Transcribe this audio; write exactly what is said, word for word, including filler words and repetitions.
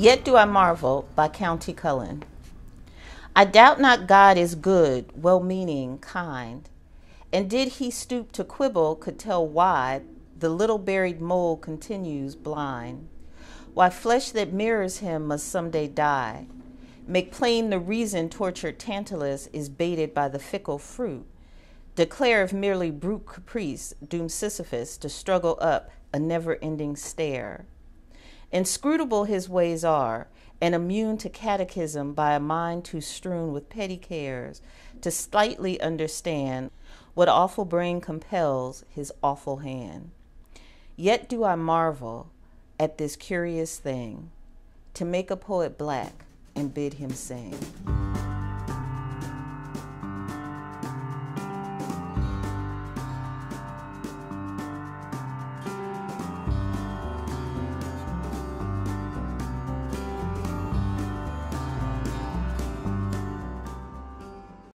Yet Do I Marvel by Countee Cullen. I doubt not God is good, well-meaning, kind, and did he stoop to quibble could tell why the little buried mole continues blind, why flesh that mirrors him must someday die, make plain the reason tortured Tantalus is baited by the fickle fruit, declare if merely brute caprice doomed Sisyphus to struggle up a never-ending stair. Inscrutable his ways are, and immune to catechism by a mind too strewn with petty cares to slightly understand what awful brain compels his awful hand. Yet do I marvel at this curious thing, to make a poet black and bid him sing.